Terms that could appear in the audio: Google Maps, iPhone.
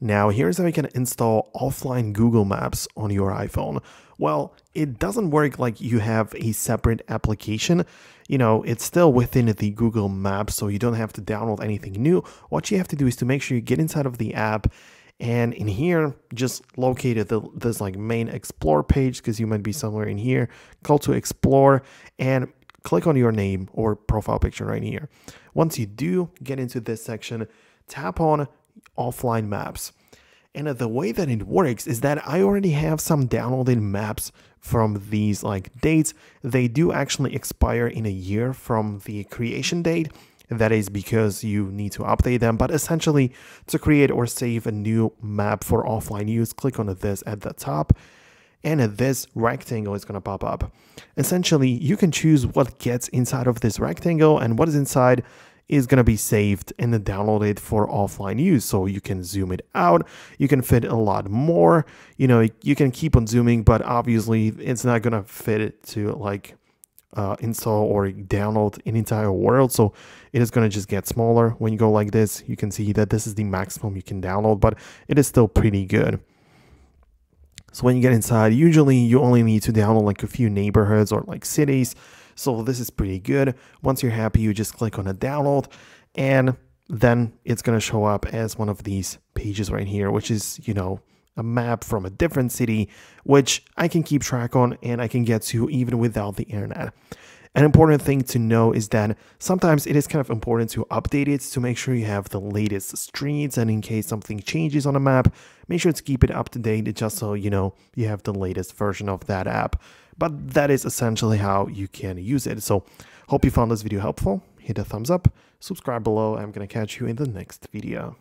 Now, here's how you can install offline Google Maps on your iPhone. Well, it doesn't work like you have a separate application. You know, it's still within the Google Maps, so you don't have to download anything new. What you have to do is to make sure you get inside of the app, and in here, just locate this like main Explore page, because you might be somewhere in here. Go to Explore and click on your name or profile picture right here. Once you do get into this section, tap on offline maps. And the way that it works is that I already have some downloaded maps from these like dates. They do actually expire in a year from the creation date. That is because you need to update them, but essentially to create or save a new map for offline use, click on this at the top. And this rectangle is going to pop up. Essentially, you can choose what gets inside of this rectangle, and what is inside is going to be saved and then downloaded for offline use. So you can zoom it out, you can fit a lot more, you know, you can keep on zooming, but obviously it's not going to fit it to like install or download an entire world. So it is going to just get smaller. When you go like this, you can see that this is the maximum you can download, but it is still pretty good. So when you get inside, usually you only need to download like a few neighborhoods or like cities. So this is pretty good. Once you're happy, you just click on a download, and then it's going to show up as one of these pages right here, which is, you know, a map from a different city, which I can keep track on and I can get to even without the internet. An important thing to know is that sometimes it is kind of important to update it to make sure you have the latest streets, and in case something changes on a map, make sure to keep it up to date just so you know you have the latest version of that app. But that is essentially how you can use it. So hope you found this video helpful. Hit a thumbs up, subscribe below. I'm gonna catch you in the next video.